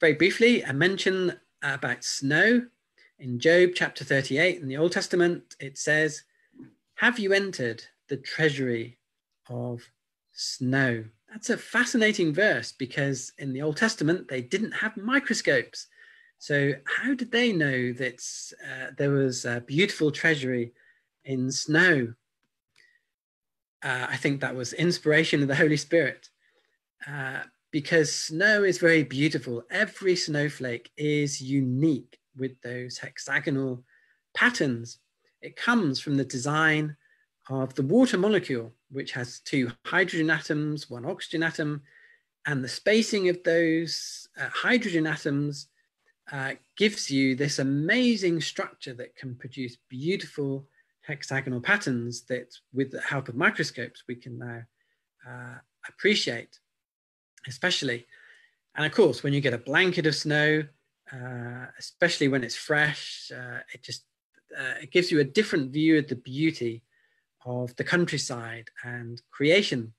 Very briefly, a mention about snow. In Job chapter 38 in the Old Testament, it says, "Have you entered the treasury of snow?" That's a fascinating verse because in the Old Testament, they didn't have microscopes. So how did they know that there was a beautiful treasury in snow? I think that was inspiration of the Holy Spirit because snow is very beautiful. Every snowflake is unique with those hexagonal patterns. It comes from the design of the water molecule, which has two hydrogen atoms, one oxygen atom, and the spacing of those hydrogen atoms gives you this amazing structure that can produce beautiful hexagonal patterns that, with the help of microscopes, we can now appreciate, especially. And of course, when you get a blanket of snow, especially when it's fresh, it gives you a different view of the beauty of the countryside and creation.